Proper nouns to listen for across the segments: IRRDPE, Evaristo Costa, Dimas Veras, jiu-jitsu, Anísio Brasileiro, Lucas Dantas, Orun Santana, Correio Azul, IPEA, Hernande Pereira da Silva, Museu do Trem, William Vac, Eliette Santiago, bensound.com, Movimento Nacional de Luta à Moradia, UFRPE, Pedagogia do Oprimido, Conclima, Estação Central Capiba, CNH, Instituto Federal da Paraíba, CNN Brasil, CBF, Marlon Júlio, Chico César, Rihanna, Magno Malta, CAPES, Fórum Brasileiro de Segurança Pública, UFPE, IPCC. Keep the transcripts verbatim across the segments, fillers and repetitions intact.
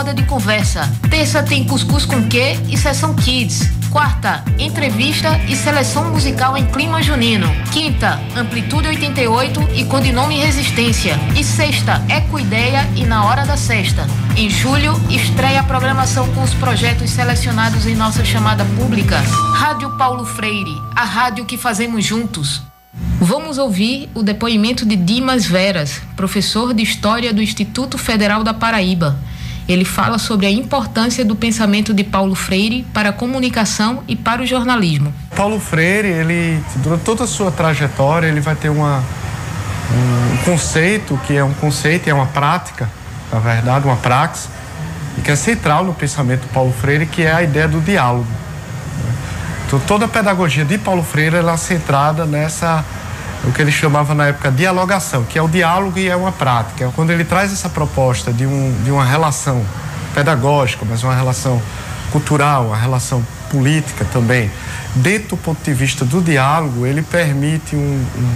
roda de conversa. Terça tem cuscuz com quê e sessão kids. Quarta, entrevista e seleção musical em clima junino. Quinta, amplitude oitenta e oito e codinome resistência. E sexta, Eco Ideia e Na Hora da Sexta. Em julho, estreia a programação com os projetos selecionados em nossa chamada pública. Rádio Paulo Freire, a rádio que fazemos juntos. Vamos ouvir o depoimento de Dimas Veras, professor de História do Instituto Federal da Paraíba. Ele fala sobre a importância do pensamento de Paulo Freire para a comunicação e para o jornalismo. Paulo Freire, ele, durante toda a sua trajetória, ele vai ter uma, um conceito, que é um conceito e é uma prática, na verdade, uma praxe, e que é central no pensamento de Paulo Freire, que é a ideia do diálogo. Então, toda a pedagogia de Paulo Freire ela é centrada nessa... o que ele chamava na época dialogação, que é o diálogo e é uma prática. Quando ele traz essa proposta de, um, de uma relação pedagógica, mas uma relação cultural, uma relação política também, dentro do ponto de vista do diálogo, ele permite um, um,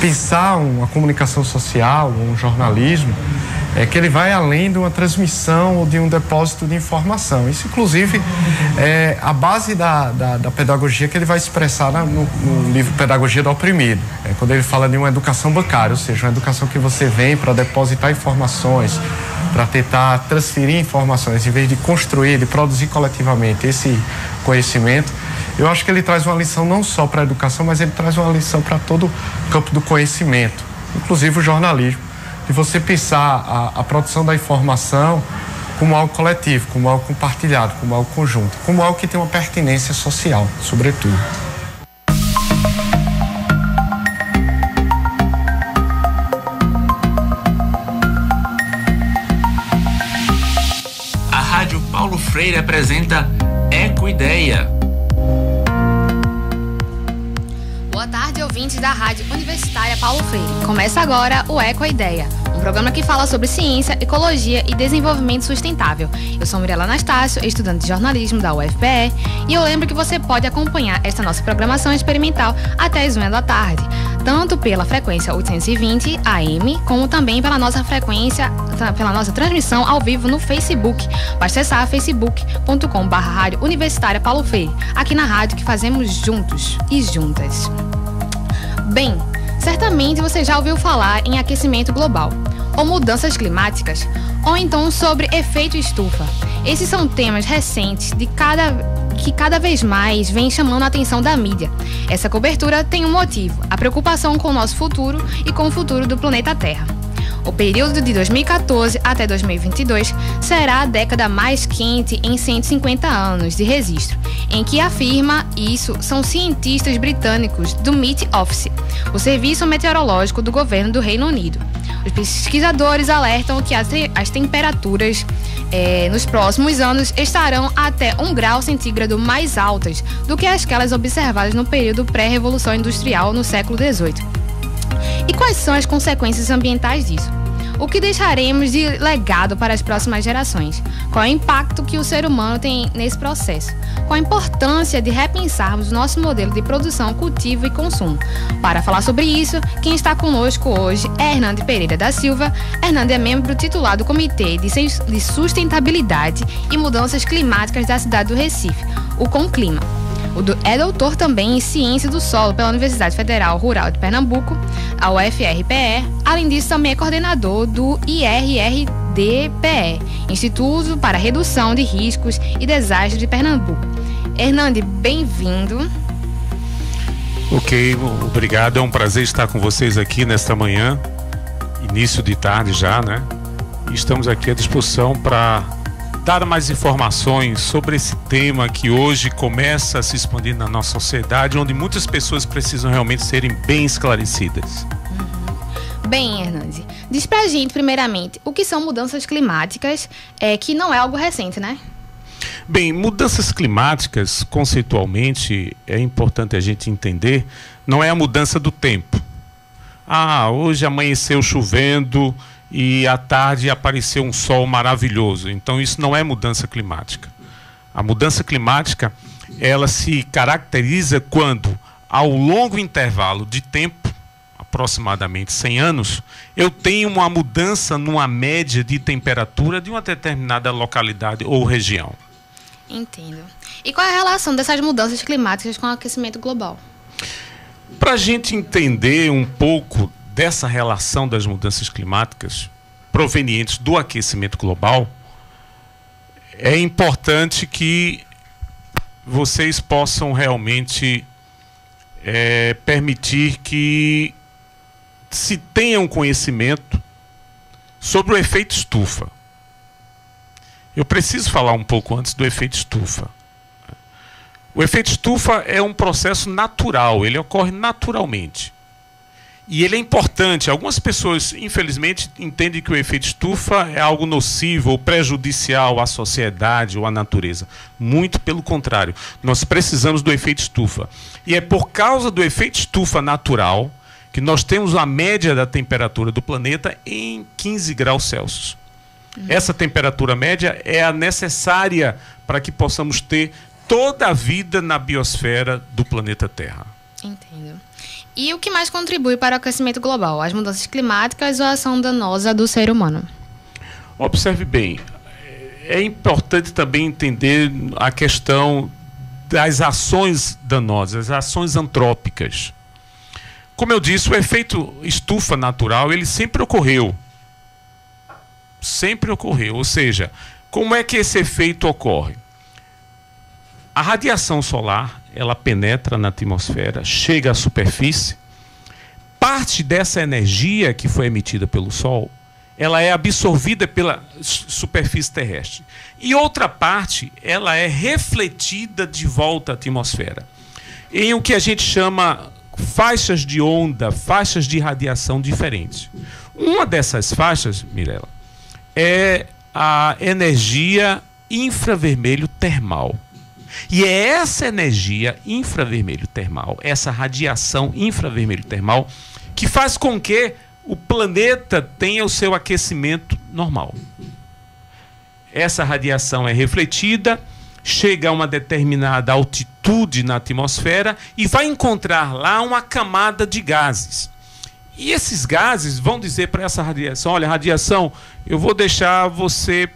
pensar uma comunicação social, um jornalismo, é que ele vai além de uma transmissão ou de um depósito de informação. Isso, inclusive, é a base da, da, da pedagogia que ele vai expressar na, no, no livro Pedagogia do Oprimido. É quando ele fala de uma educação bancária, ou seja, uma educação que você vem para depositar informações, para tentar transferir informações, em vez de construir, de produzir coletivamente esse conhecimento. Eu acho que ele traz uma lição não só para a educação, mas ele traz uma lição para todo o campo do conhecimento, inclusive o jornalismo. De você pensar a, a produção da informação como algo coletivo, como algo compartilhado, como algo conjunto, como algo que tem uma pertinência social, sobretudo. A Rádio Paulo Freire apresenta Eco Ideia. Boa tarde, ouvintes da Rádio Universitária Paulo Freire. Começa agora o Eco Ideia, um programa que fala sobre ciência, ecologia e desenvolvimento sustentável. Eu sou Mirela Anastácio, estudante de jornalismo da U F P E, e eu lembro que você pode acompanhar esta nossa programação experimental até as uma da tarde, tanto pela frequência oitocentos e vinte A M, como também pela nossa frequência, pela nossa transmissão ao vivo no Facebook. Basta acessar facebook ponto com barra rádio universitária Paulo Freire, aqui na rádio que fazemos juntos e juntas. Bem, certamente você já ouviu falar em aquecimento global, ou mudanças climáticas, ou então sobre efeito estufa. Esses são temas recentes de cada... que cada vez mais vem chamando a atenção da mídia. Essa cobertura tem um motivo, a preocupação com o nosso futuro e com o futuro do planeta Terra. O período de dois mil e quatorze até dois mil e vinte e dois será a década mais quente em cento e cinquenta anos de registro, em que afirma isso são cientistas britânicos do Met Office, o serviço meteorológico do governo do Reino Unido. Os pesquisadores alertam que as, te as temperaturas eh, nos próximos anos estarão até um grau centígrado mais altas do que aquelas observadas no período pré-revolução industrial no século dezoito. E quais são as consequências ambientais disso? O que deixaremos de legado para as próximas gerações? Qual é o impacto que o ser humano tem nesse processo? Qual a importância de repensarmos o nosso modelo de produção, cultivo e consumo? Para falar sobre isso, quem está conosco hoje é Hernande Pereira da Silva. Hernande é membro titular do Comitê de Sustentabilidade e Mudanças Climáticas da cidade do Recife, o Conclima. É doutor também em Ciência do Solo pela Universidade Federal Rural de Pernambuco, a U F R P E. Além disso, também é coordenador do I R R D P E, Instituto para Redução de Riscos e Desastres de Pernambuco. Hernande, bem-vindo. Ok, obrigado. É um prazer estar com vocês aqui nesta manhã, início de tarde já, né? Estamos aqui à disposição para dar mais informações sobre esse tema que hoje começa a se expandir na nossa sociedade, onde muitas pessoas precisam realmente serem bem esclarecidas. Uhum. Bem, Hernande, diz pra gente primeiramente o que são mudanças climáticas, é, que não é algo recente, né? Bem, mudanças climáticas, conceitualmente, é importante a gente entender, não é a mudança do tempo. Ah, hoje amanheceu chovendo e à tarde apareceu um sol maravilhoso. Então isso não é mudança climática. A mudança climática, ela se caracteriza quando, ao longo intervalo de tempo, aproximadamente cem anos, eu tenho uma mudança numa média de temperatura de uma determinada localidade ou região. Entendo. E qual é a relação dessas mudanças climáticas com o aquecimento global? Para a gente entender um pouco dessa relação das mudanças climáticas provenientes do aquecimento global, é importante que vocês possam realmente é, permitir que se tenha um conhecimento sobre o efeito estufa. Eu preciso falar um pouco antes do efeito estufa. O efeito estufa é um processo natural, ele ocorre naturalmente. E ele é importante. Algumas pessoas, infelizmente, entendem que o efeito estufa é algo nocivo ou prejudicial à sociedade ou à natureza. Muito pelo contrário. Nós precisamos do efeito estufa. E é por causa do efeito estufa natural que nós temos a média da temperatura do planeta em quinze graus Celsius. Essa temperatura média é a necessária para que possamos ter toda a vida na biosfera do planeta Terra. Entendo. E o que mais contribui para o aquecimento global? As mudanças climáticas ou a ação danosa do ser humano? Observe bem, é importante também entender a questão das ações danosas, as ações antrópicas. Como eu disse, o efeito estufa natural, ele sempre ocorreu. Sempre ocorreu. Ou seja, como é que esse efeito ocorre? A radiação solar, ela penetra na atmosfera, chega à superfície. Parte dessa energia que foi emitida pelo Sol, ela é absorvida pela superfície terrestre. E outra parte, ela é refletida de volta à atmosfera, em o que a gente chama faixas de onda, faixas de radiação diferentes. Uma dessas faixas, Mirela, é a energia infravermelho termal. E é essa energia infravermelho termal, essa radiação infravermelho termal, que faz com que o planeta tenha o seu aquecimento normal. Essa radiação é refletida, chega a uma determinada altitude na atmosfera e vai encontrar lá uma camada de gases. E esses gases vão dizer para essa radiação: olha, radiação, eu vou deixar você...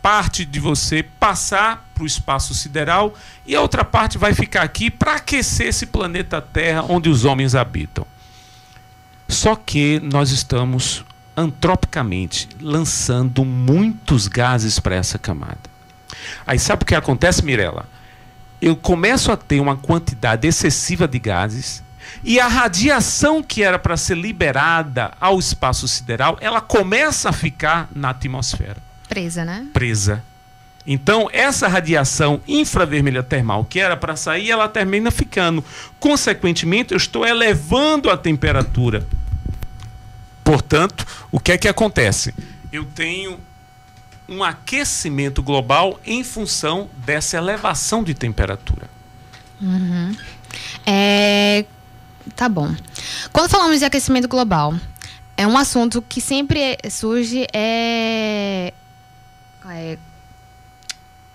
parte de você passar para o espaço sideral e a outra parte vai ficar aqui para aquecer esse planeta Terra onde os homens habitam. Só que nós estamos antropicamente lançando muitos gases para essa camada. Aí sabe o que acontece, Mirela? Eu começo a ter uma quantidade excessiva de gases e a radiação que era para ser liberada ao espaço sideral, ela começa a ficar na atmosfera. Presa, né? Presa. Então, essa radiação infravermelha termal que era para sair, ela termina ficando. Consequentemente, eu estou elevando a temperatura. Portanto, o que é que acontece? Eu tenho um aquecimento global em função dessa elevação de temperatura. Uhum. É... Tá bom. Quando falamos de aquecimento global, é um assunto que sempre surge é... É,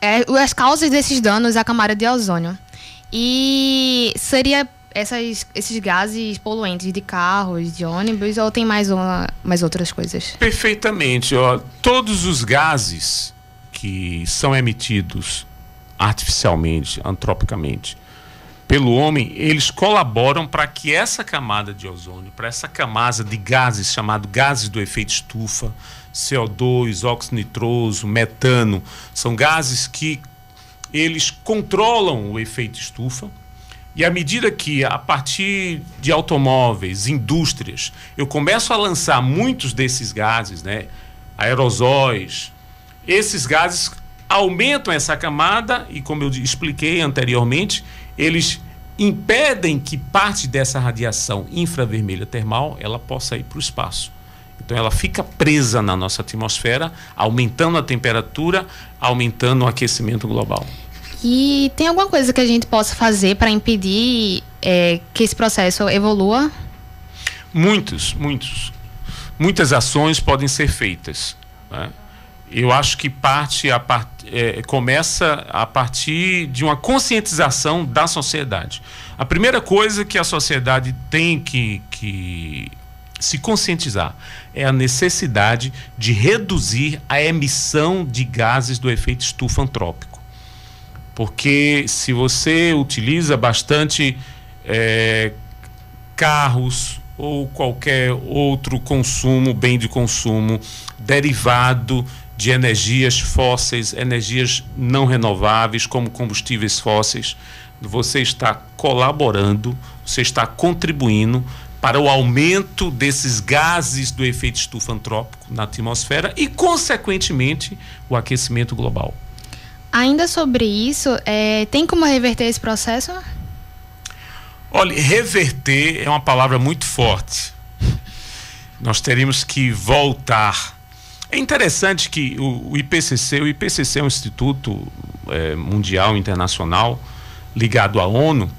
é, as causas desses danos à camada de ozônio. E seria essas, esses gases poluentes de carros, de ônibus, ou tem mais, uma, mais outras coisas? Perfeitamente. Ó, todos os gases que são emitidos artificialmente, antropicamente, pelo homem, eles colaboram para que essa camada de ozônio, para essa camada de gases, chamado gases do efeito estufa, C O dois, óxido nitroso, metano, são gases que eles controlam o efeito estufa. E à medida que, a partir de automóveis, indústrias, eu começo a lançar muitos desses gases, né, aerosóis, esses gases aumentam essa camada e, como eu expliquei anteriormente, eles impedem que parte dessa radiação infravermelha termal ela possa ir para o espaço. Então ela fica presa na nossa atmosfera, aumentando a temperatura, aumentando o aquecimento global. E tem alguma coisa que a gente possa fazer para impedir é, que esse processo evolua? Muitos, muitos. Muitas ações podem ser feitas, né? eu acho que parte a part, é, começa a partir de uma conscientização da sociedade. A primeira coisa que a sociedade tem que, que se conscientizar é a necessidade de reduzir a emissão de gases do efeito estufa antrópico. Porque se você utiliza bastante é, carros ou qualquer outro consumo, bem de consumo, derivado de energias fósseis, energias não renováveis, como combustíveis fósseis, você está colaborando, você está contribuindo para o aumento desses gases do efeito estufa antrópico na atmosfera e, consequentemente, o aquecimento global. Ainda sobre isso, é, tem como reverter esse processo? Olha, reverter é uma palavra muito forte. Nós teríamos que voltar. É interessante que o, o I P C C, o I P C C é um instituto é, mundial, internacional, ligado à ONU,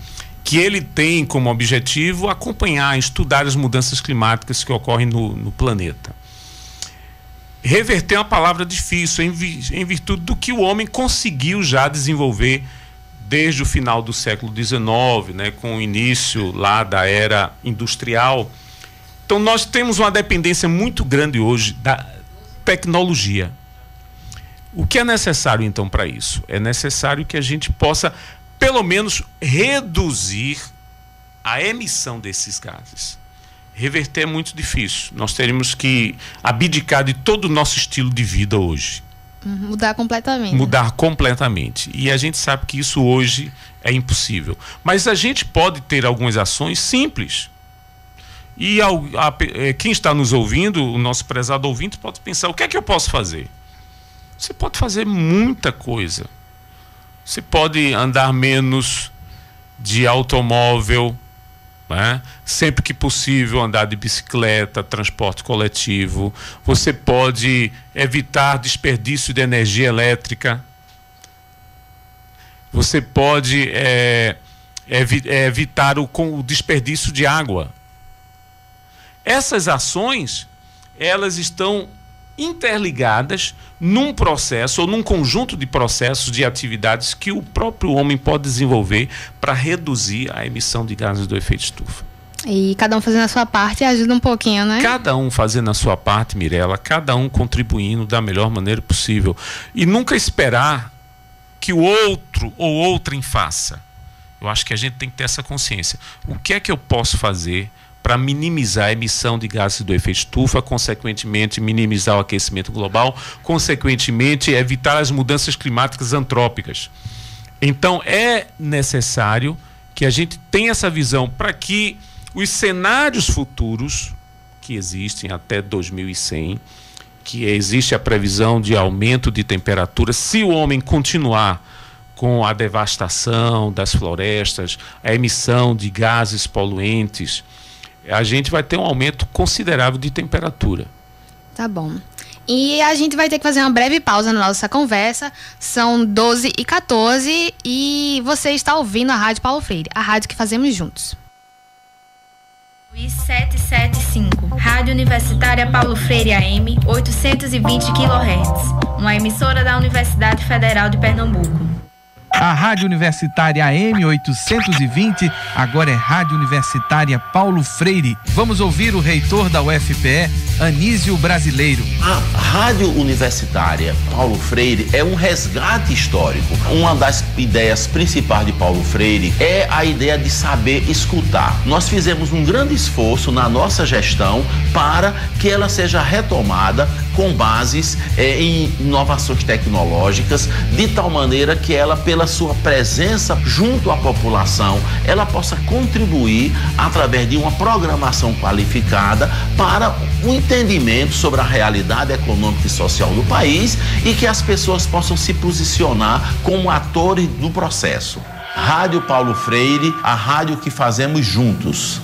que ele tem como objetivo acompanhar, estudar as mudanças climáticas que ocorrem no, no planeta. Reverter é uma palavra difícil, em, vi, em virtude do que o homem conseguiu já desenvolver desde o final do século dezenove, né, com o início lá da era industrial. Então, nós temos uma dependência muito grande hoje da tecnologia. O que é necessário, então, para isso? É necessário que a gente possa, pelo menos, reduzir a emissão desses gases. Reverter é muito difícil. Nós teremos que abdicar de todo o nosso estilo de vida hoje. Mudar completamente. Mudar completamente. E a gente sabe que isso hoje é impossível. Mas a gente pode ter algumas ações simples. E ao, a, quem está nos ouvindo, o nosso prezado ouvinte, pode pensar: o que é que eu posso fazer? Você pode fazer muita coisa. Você pode andar menos de automóvel, né? Sempre que possível andar de bicicleta, transporte coletivo. Você pode evitar desperdício de energia elétrica. Você pode é, evi- evitar o, com, o desperdício de água. Essas ações, elas estão interligadas num processo ou num conjunto de processos, de atividades que o próprio homem pode desenvolver para reduzir a emissão de gases do efeito estufa. E cada um fazendo a sua parte ajuda um pouquinho, né? Cada um fazendo a sua parte, Mirela, cada um contribuindo da melhor maneira possível. E nunca esperar que o outro ou outrem faça. Eu acho que a gente tem que ter essa consciência. O que é que eu posso fazer para minimizar a emissão de gases do efeito estufa, consequentemente minimizar o aquecimento global, consequentemente evitar as mudanças climáticas antrópicas? Então é necessário que a gente tenha essa visão para que os cenários futuros que existem até dois mil e cem, que existe a previsão de aumento de temperatura, se o homem continuar com a devastação das florestas, a emissão de gases poluentes, a gente vai ter um aumento considerável de temperatura. Tá bom. E a gente vai ter que fazer uma breve pausa na nossa conversa. São doze e quatorze e você está ouvindo a Rádio Paulo Freire, a rádio que fazemos juntos. sete sete cinco, Rádio Universitária Paulo Freire A M, oitocentos e vinte quilohertz, uma emissora da Universidade Federal de Pernambuco. A Rádio Universitária A M oitocentos e vinte, agora é Rádio Universitária Paulo Freire. Vamos ouvir o reitor da U F P E, Anísio Brasileiro. A Rádio Universitária Paulo Freire é um resgate histórico. Uma das ideias principais de Paulo Freire é a ideia de saber escutar. Nós fizemos um grande esforço na nossa gestão para que ela seja retomada com bases eh, em inovações tecnológicas, de tal maneira que ela, pela sua presença junto à população, ela possa contribuir através de uma programação qualificada para o entendimento sobre a realidade econômica e social do país e que as pessoas possam se posicionar como atores do processo. Rádio Paulo Freire, a rádio que fazemos juntos.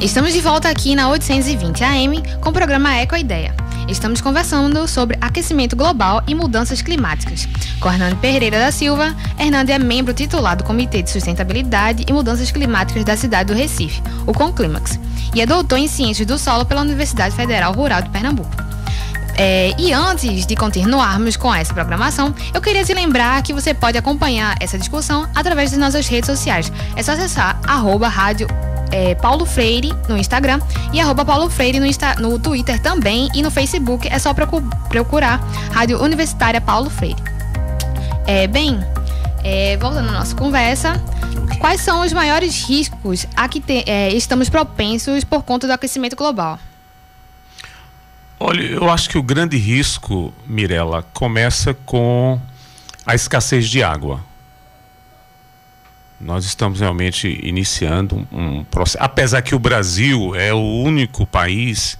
Estamos de volta aqui na oitocentos e vinte A M com o programa Eco Ideia. Estamos conversando sobre aquecimento global e mudanças climáticas com Hernande Pereira da Silva. Hernande é membro titular do Comitê de Sustentabilidade e Mudanças Climáticas da cidade do Recife, o Conclimax, e é doutor em Ciências do Solo pela Universidade Federal Rural de Pernambuco. É, e antes de continuarmos com essa programação, eu queria te lembrar que você pode acompanhar essa discussão através das nossas redes sociais. É só acessar arroba rádio é, Paulo Freire no Instagram e arroba Paulo Freire no, Insta, no Twitter também, e no Facebook é só procurar Rádio Universitária Paulo Freire. É, bem, é, voltando à nossa conversa, quais são os maiores riscos a que te, é, estamos propensos por conta do aquecimento global? Olha, eu acho que o grande risco, Mirela, começa com a escassez de água. Nós estamos realmente iniciando um processo, apesar que o Brasil é o único país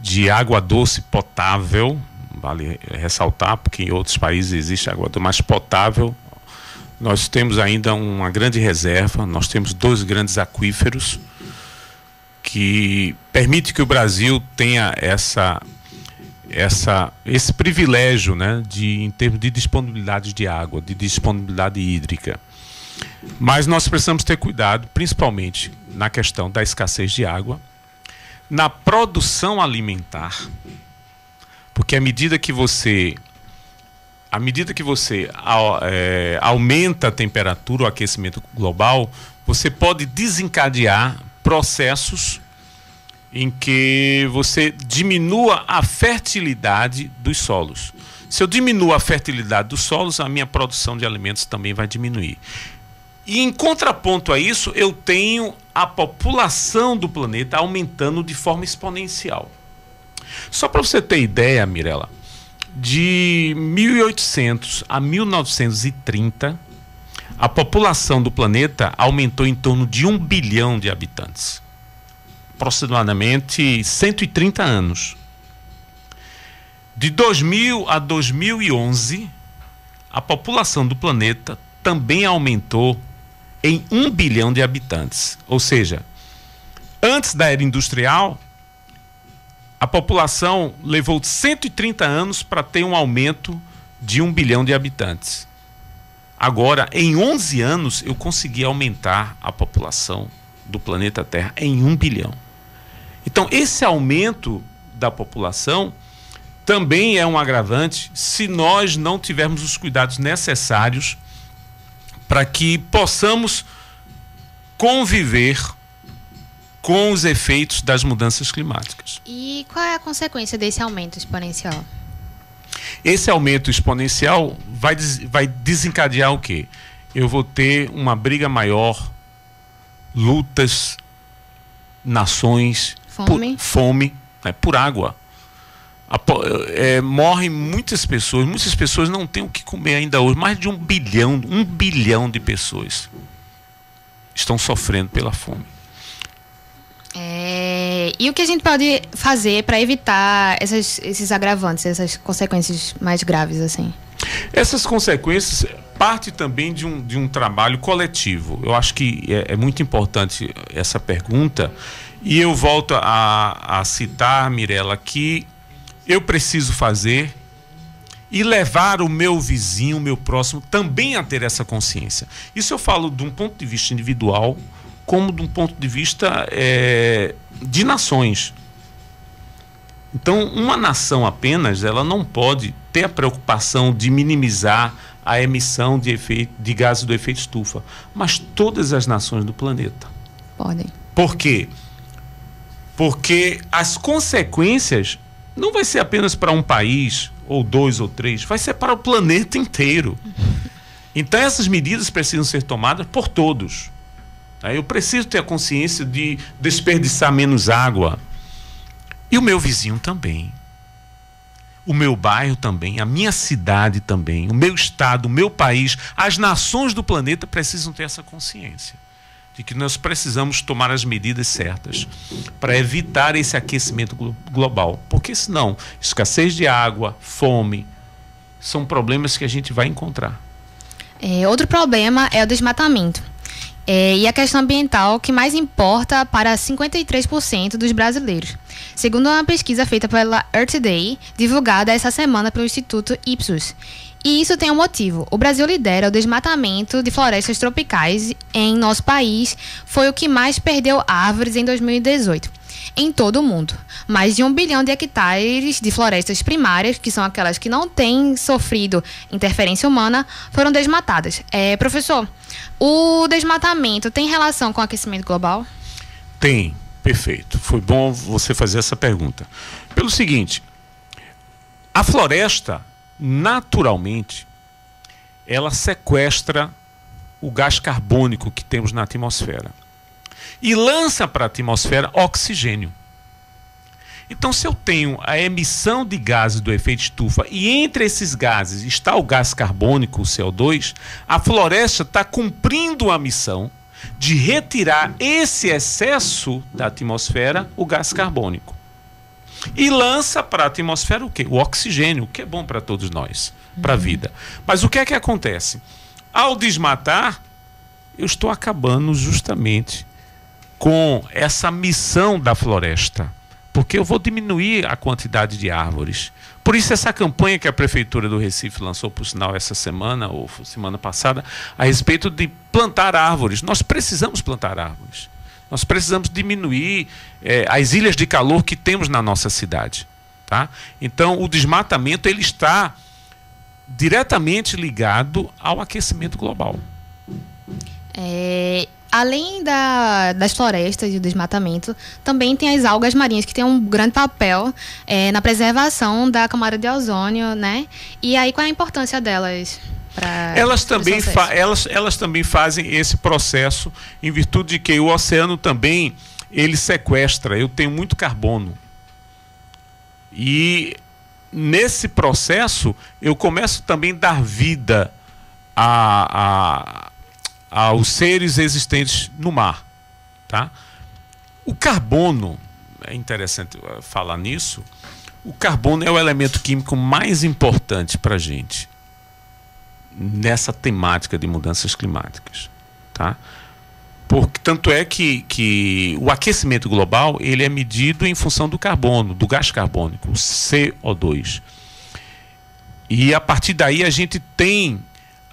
de água doce potável, vale ressaltar, porque em outros países existe água doce, mas potável. Nós temos ainda uma grande reserva, nós temos dois grandes aquíferos, que permite que o Brasil tenha essa, essa, esse privilégio, né, de, em termos de disponibilidade de água, de disponibilidade hídrica. Mas nós precisamos ter cuidado, principalmente na questão da escassez de água, na produção alimentar, porque à medida que você, à medida que você é, aumenta a temperatura, o aquecimento global, você pode desencadear processos em que você diminua a fertilidade dos solos. Se eu diminuo a fertilidade dos solos, a minha produção de alimentos também vai diminuir. E em contraponto a isso, eu tenho a população do planeta aumentando de forma exponencial. Só para você ter ideia, Mirela, de mil e oitocentos a mil novecentos e trinta, a população do planeta aumentou em torno de um bilhão de habitantes, aproximadamente cento e trinta anos. De dois mil a dois mil e onze, a população do planeta também aumentou em um bilhão de habitantes. Ou seja, antes da era industrial, a população levou cento e trinta anos para ter um aumento de um bilhão de habitantes. Agora, em onze anos, eu consegui aumentar a população do planeta Terra em um bilhão. Então, esse aumento da população também é um agravante se nós não tivermos os cuidados necessários para que possamos conviver com os efeitos das mudanças climáticas. E qual é a consequência desse aumento exponencial? Esse aumento exponencial vai, vai desencadear o quê? Eu vou ter uma briga maior, lutas, nações, fome, por, fome né, por água. A, é, morrem muitas pessoas, muitas pessoas não têm o que comer ainda hoje. Mais de um bilhão, um bilhão de pessoas estão sofrendo pela fome. É, e o que a gente pode fazer para evitar essas, esses agravantes, essas consequências mais graves, assim? Essas consequências partem também de um, de um trabalho coletivo. Eu acho que é, é muito importante essa pergunta. E eu volto a, a citar, Mirela, que eu preciso fazer e levar o meu vizinho, o meu próximo, também a ter essa consciência. Isso eu falo de um ponto de vista individual, como de um ponto de vista é, de nações. Então, uma nação apenas, ela não pode ter a preocupação de minimizar a emissão de, efeito, de gases do efeito estufa, mas todas as nações do planeta podem. Por quê? Porque as consequências não vai ser apenas para um país, ou dois ou três, vai ser para o planeta inteiro. Então, essas medidas precisam ser tomadas por todos. Eu preciso ter a consciência de desperdiçar menos água. E o meu vizinho também. O meu bairro também, a minha cidade também, o meu estado, o meu país, as nações do planeta precisam ter essa consciência de que nós precisamos tomar as medidas certas para evitar esse aquecimento global. Porque senão, escassez de água, fome, são problemas que a gente vai encontrar. É, outro problema é o desmatamento, É, e a questão ambiental que mais importa para cinquenta e três por cento dos brasileiros, segundo uma pesquisa feita pela Earth Day, divulgada essa semana pelo Instituto Ipsos. E isso tem um motivo. O Brasil lidera o desmatamento de florestas tropicais em nosso país, foi o que mais perdeu árvores em dois mil e dezoito. Em todo o mundo. Mais de um bilhão de hectares de florestas primárias, que são aquelas que não têm sofrido interferência humana, foram desmatadas. É, professor, o desmatamento tem relação com o aquecimento global? Tem, perfeito. Foi bom você fazer essa pergunta. Pelo seguinte, a floresta, naturalmente, ela sequestra o gás carbônico que temos na atmosfera. E lança para a atmosfera oxigênio. Então, se eu tenho a emissão de gases do efeito estufa e entre esses gases está o gás carbônico, o C O dois, a floresta está cumprindo a missão de retirar esse excesso da atmosfera, o gás carbônico. E lança para a atmosfera o quê? O oxigênio, que é bom para todos nós, para a vida. Mas o que é que acontece? Ao desmatar, eu estou acabando justamente com essa missão da floresta, porque eu vou diminuir a quantidade de árvores. Por isso, essa campanha que a Prefeitura do Recife lançou, por sinal, essa semana ou semana passada, a respeito de plantar árvores. Nós precisamos plantar árvores. Nós precisamos diminuir é, as ilhas de calor que temos na nossa cidade. Tá? Então, o desmatamento ele está diretamente ligado ao aquecimento global. É... Além da, das florestas e do desmatamento, também tem as algas marinhas, que tem um grande papel é, na preservação da camada de ozônio, né? E aí, qual é a importância delas? Pra, elas, também fa elas, elas também fazem esse processo, em virtude de que o oceano também, ele sequestra. Eu tenho muito carbono. E nesse processo, eu começo também a dar vida a... a aos seres existentes no mar, tá? O carbono, é interessante falar nisso, o carbono é o elemento químico mais importante para a gente nessa temática de mudanças climáticas, tá? Porque tanto é que, que o aquecimento global, ele é medido em função do carbono, do gás carbônico, o C O dois. E a partir daí a gente tem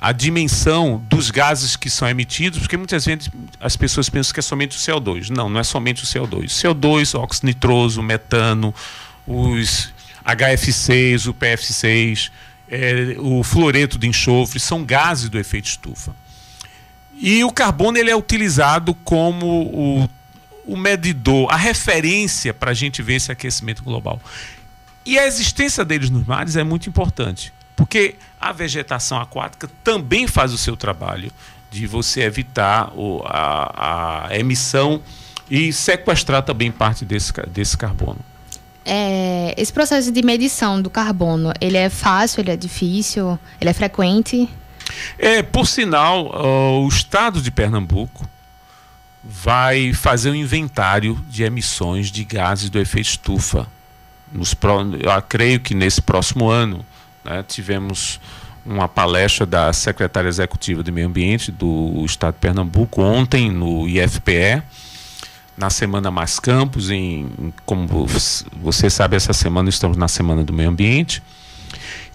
a dimensão dos gases que são emitidos, porque muitas vezes as pessoas pensam que é somente o C O dois. Não, não é somente o C O dois. C O dois, óxido nitroso, metano, os H F seis, o P F seis, é, o fluoreto de enxofre, são gases do efeito estufa. E o carbono ele é utilizado como o, o medidor, a referência para a gente ver esse aquecimento global. E a existência deles nos mares é muito importante. Porque a vegetação aquática também faz o seu trabalho de você evitar o, a, a emissão e sequestrar também parte desse, desse carbono. É, esse processo de medição do carbono, ele é fácil, ele é difícil, ele é frequente? É, por sinal, o estado de Pernambuco vai fazer um inventário de emissões de gases do efeito estufa. Nos, eu creio que nesse próximo ano, né, tivemos uma palestra da secretária executiva de meio ambiente do estado de Pernambuco ontem no I R R D P E, na semana Mais Campos, em, em, como você sabe, essa semana estamos na semana do meio ambiente.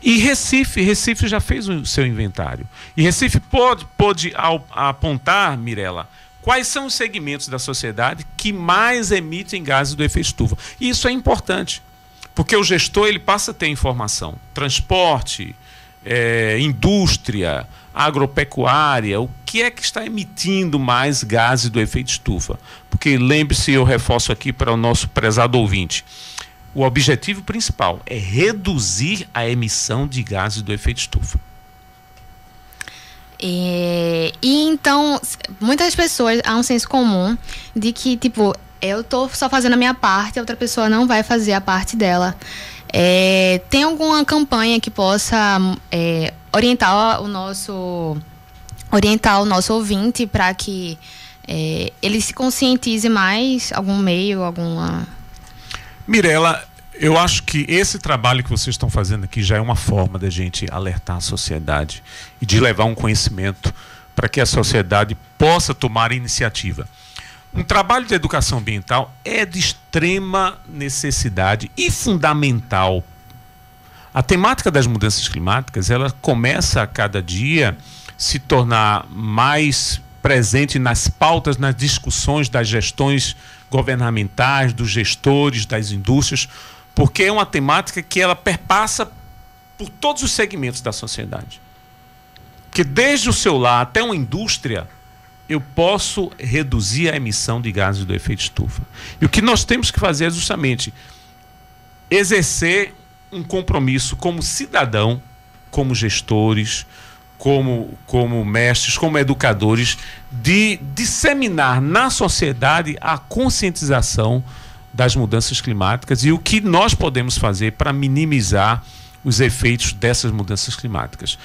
E Recife, Recife já fez o seu inventário. E Recife pode, pode ao, apontar, Mirela, quais são os segmentos da sociedade que mais emitem gases do efeito estufa. E isso é importante. Porque o gestor ele passa a ter informação. Transporte, é, indústria, agropecuária, o que é que está emitindo mais gases do efeito estufa? Porque lembre-se, eu reforço aqui para o nosso prezado ouvinte, o objetivo principal é reduzir a emissão de gases do efeito estufa. E, e então, muitas pessoas, há um senso comum de que, tipo, eu estou só fazendo a minha parte, a outra pessoa não vai fazer a parte dela. É, tem alguma campanha que possa é, orientar o nosso, orientar o nosso ouvinte para que é, ele se conscientize mais? Algum meio, alguma... Mirela, eu acho que esse trabalho que vocês estão fazendo aqui já é uma forma da gente alertar a sociedade e de levar um conhecimento para que a sociedade possa tomar iniciativa. Um trabalho de educação ambiental é de extrema necessidade e fundamental. A temática das mudanças climáticas, ela começa a cada dia se tornar mais presente nas pautas, nas discussões das gestões governamentais, dos gestores, das indústrias, porque é uma temática que ela perpassa por todos os segmentos da sociedade. Porque desde o seu lar até uma indústria, eu posso reduzir a emissão de gases do efeito estufa. E o que nós temos que fazer é justamente exercer um compromisso como cidadão, como gestores, como, como mestres, como educadores, de disseminar na sociedade a conscientização das mudanças climáticas e o que nós podemos fazer para minimizar os efeitos dessas mudanças climáticas.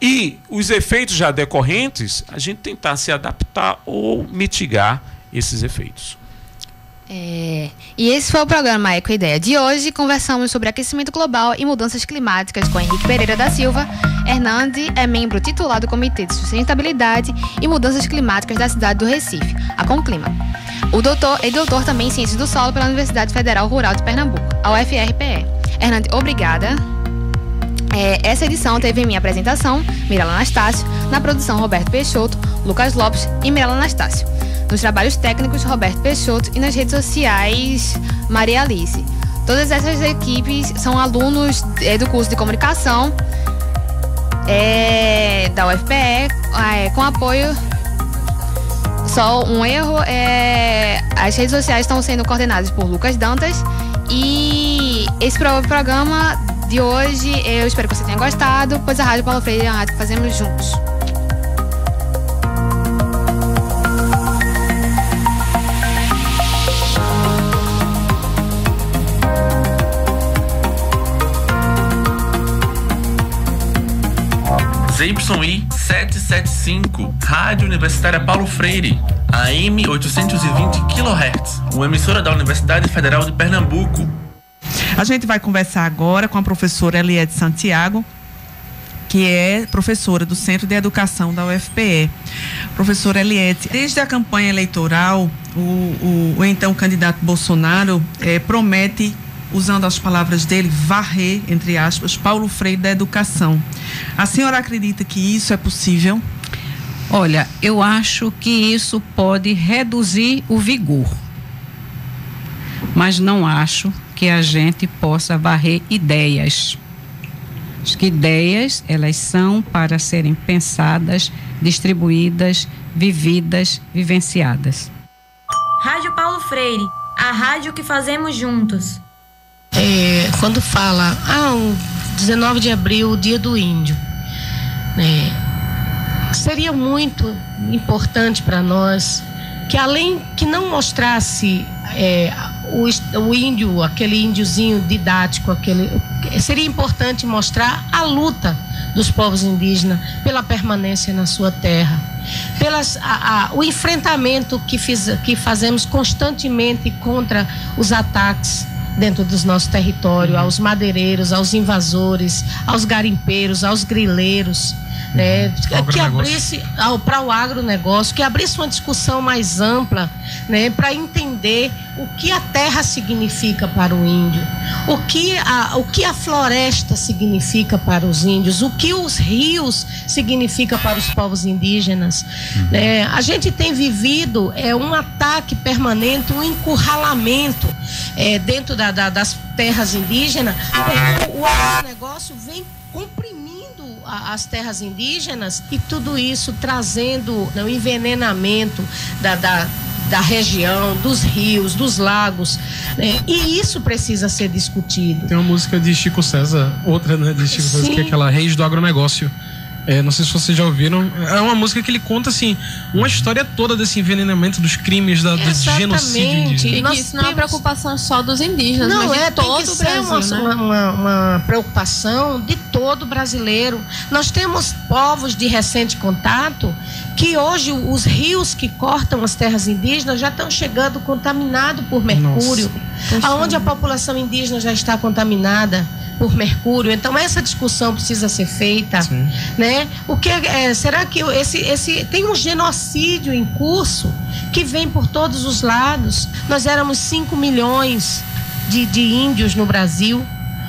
E os efeitos já decorrentes, a gente tentar se adaptar ou mitigar esses efeitos. É, e esse foi o programa Eco Ideia de hoje. Conversamos sobre aquecimento global e mudanças climáticas com Henrique Pereira da Silva. Hernande é membro titular do Comitê de Sustentabilidade e Mudanças Climáticas da cidade do Recife, a Conclima. O doutor é doutor também em Ciências do Solo pela Universidade Federal Rural de Pernambuco, a U F R P E. Hernande, obrigada. É, essa edição teve em minha apresentação, Mirela Anastácio, na produção Roberto Peixoto, Lucas Lopes e Mirela Anastácio. Nos trabalhos técnicos, Roberto Peixoto, e nas redes sociais, Maria Alice. Todas essas equipes são alunos é, do curso de comunicação é, da U F P E, é, com apoio. Só um erro, é, as redes sociais estão sendo coordenadas por Lucas Dantas, e esse programa de hoje, eu espero que você tenha gostado, pois a Rádio Paulo Freire é uma rádio que fazemos juntos. Z Y I sete sete cinco, Rádio Universitária Paulo Freire, A M oitocentos e vinte quilohertz, uma emissora da Universidade Federal de Pernambuco. A gente vai conversar agora com a professora Eliette Santiago, que é professora do Centro de Educação da U F P E. Professora Eliette, desde a campanha eleitoral, o, o, o então candidato Bolsonaro eh, promete, usando as palavras dele, varrer, entre aspas, Paulo Freire da educação. A senhora acredita que isso é possível? Olha, eu acho que isso pode reduzir o vigor, mas não acho que a gente possa varrer ideias. Acho que ideias, elas são para serem pensadas, distribuídas, vividas, vivenciadas. Rádio Paulo Freire, a rádio que fazemos juntos. É, quando fala, ah, dezenove de abril, o dia do índio, né? Seria muito importante para nós que, além que não mostrasse é, O, o índio, aquele índiozinho didático, aquele, seria importante mostrar a luta dos povos indígenas pela permanência na sua terra, pelas, a, a, o enfrentamento que, fiz, que fazemos constantemente contra os ataques dentro dos nossos territórios, aos madeireiros, aos invasores, aos garimpeiros, aos grileiros, né, que abrisse para o agronegócio, que abrisse uma discussão mais ampla, né, para entender o que a terra significa para o índio, o que, a, o que a floresta significa para os índios, o que os rios significam para os povos indígenas. Uhum. É, a gente tem vivido é, um ataque permanente, um encurralamento é, dentro da, da, das terras indígenas, porque o, o agronegócio vem comprimir as terras indígenas, e tudo isso trazendo o envenenamento da, da, da região, dos rios, dos lagos, né? E isso precisa ser discutido. Tem uma música de Chico César, outra, né, de Chico César, que é aquela Reis do Agronegócio. É, não sei se vocês já ouviram. É uma música que ele conta, assim, uma história toda desse envenenamento, dos crimes, da, do genocídio indígena. E nós isso não temos... é uma preocupação só dos indígenas, não, mas de é, todo tem que o Brasil, ser uma, né? uma, uma preocupação de todo brasileiro. Nós temos povos de recente contato que hoje os rios que cortam as terras indígenas já estão chegando contaminados por mercúrio, aonde a população indígena já está contaminada. por mercúrio. Então essa discussão precisa ser feita, né? O que é, será que esse, esse tem um genocídio em curso que vem por todos os lados? Nós éramos cinco milhões de, de índios no Brasil.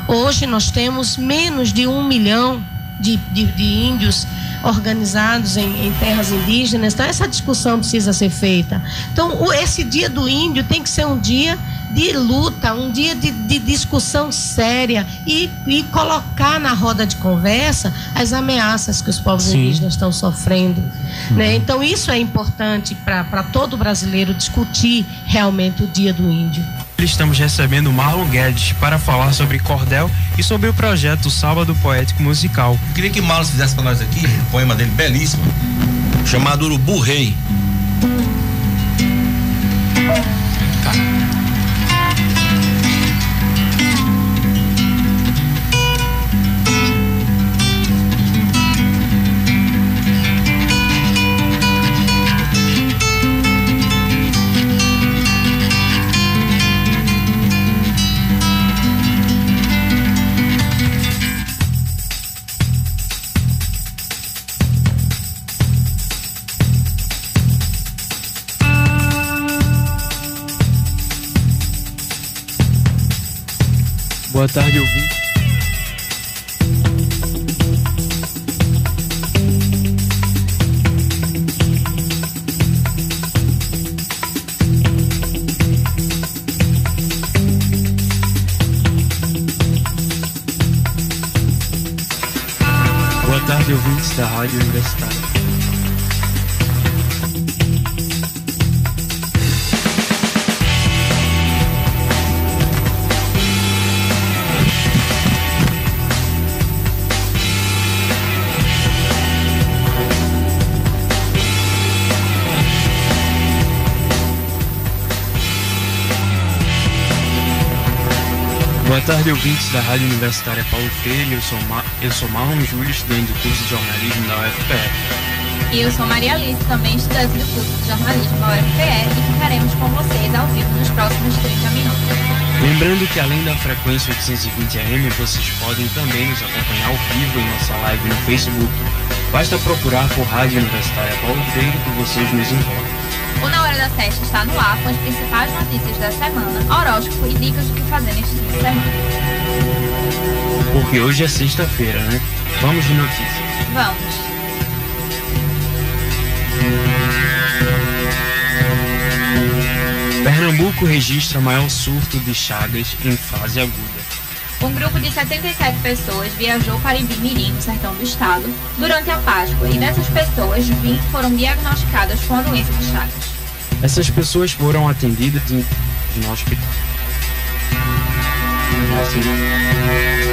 Hoje nós temos menos de um milhão de, de, de índios organizados em, em terras indígenas. Então essa discussão precisa ser feita. Então o, esse dia do índio tem que ser um dia de luta, um dia de, de discussão séria e, e colocar na roda de conversa as ameaças que os povos Sim. indígenas estão sofrendo, né? Então isso é importante para todo brasileiro discutir realmente o dia do índio. Estamos recebendo Marlon Guedes para falar sobre cordel e sobre o projeto Sábado Poético Musical. Eu queria que Marlon fizesse para nós aqui um poema dele belíssimo, chamado Urubu Rei. Boa tarde, ouvinte. Boa tarde, ouvintes da Rádio Universitária. Boa tarde, ouvintes da Rádio Universitária Paulo Freire. Eu sou, Ma... eu sou Marlon Júlio, estudante do curso de jornalismo da U F P E. E eu sou Maria Alice, também estudante do curso de jornalismo da U F P E, e ficaremos com vocês ao vivo nos próximos trinta minutos. Lembrando que além da frequência oitocentos e vinte A M, vocês podem também nos acompanhar ao vivo em nossa live no Facebook. Basta procurar por Rádio Universitária Paulo Freire que vocês nos encontram. O Na Hora da Sexta está no ar com as principais notícias da semana, horóscopo e dicas do que fazer neste fim de semana. Porque hoje é sexta-feira, né? Vamos de notícias. Vamos. Pernambuco registra maior surto de chagas em fase aguda. Um grupo de setenta e sete pessoas viajou para Ibimirim, no sertão do estado, durante a Páscoa, e dessas pessoas, vinte foram diagnosticadas com a doença de Chagas. Essas pessoas foram atendidas no hospital.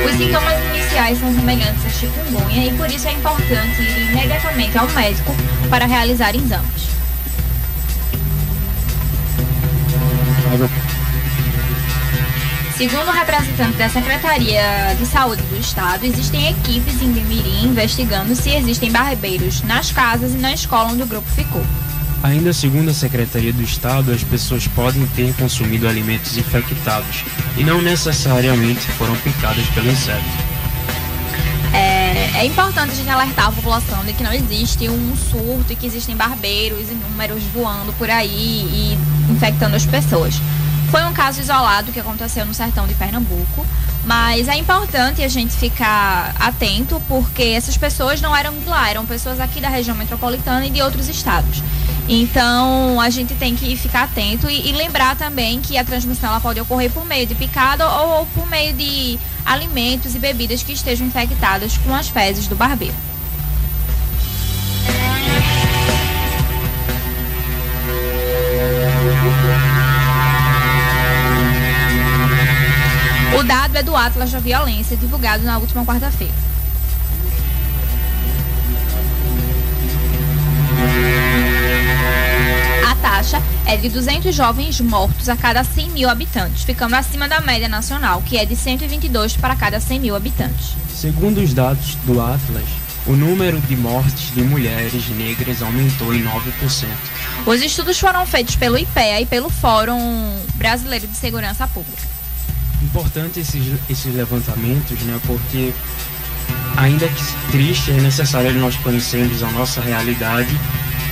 Os sintomas iniciais são semelhantes a chikungunya e por isso é importante ir imediatamente ao médico para realizar exames. Segundo o representante da Secretaria de Saúde do Estado, existem equipes em Ibimirim investigando se existem barbeiros nas casas e na escola onde o grupo ficou. Ainda segundo a Secretaria do Estado, as pessoas podem ter consumido alimentos infectados e não necessariamente foram picadas pelo inseto. É, é importante a gente alertar a população de que não existe um surto e que existem barbeiros inúmeros voando por aí e infectando as pessoas. Foi um caso isolado que aconteceu no sertão de Pernambuco, mas é importante a gente ficar atento porque essas pessoas não eram de lá, eram pessoas aqui da região metropolitana e de outros estados. Então a gente tem que ficar atento e, e lembrar também que a transmissão ela pode ocorrer por meio de picada ou, ou por meio de alimentos e bebidas que estejam infectadas com as fezes do barbeiro. O dado é do Atlas da Violência, divulgado na última quarta-feira. A taxa é de duzentos jovens mortos a cada cem mil habitantes, ficando acima da média nacional, que é de cento e vinte e dois para cada cem mil habitantes. Segundo os dados do Atlas, o número de mortes de mulheres negras aumentou em nove por cento. Os estudos foram feitos pelo I P E A e pelo Fórum Brasileiro de Segurança Pública. importante esses, esses levantamentos, né? Porque ainda que triste, é necessário nós conhecermos a nossa realidade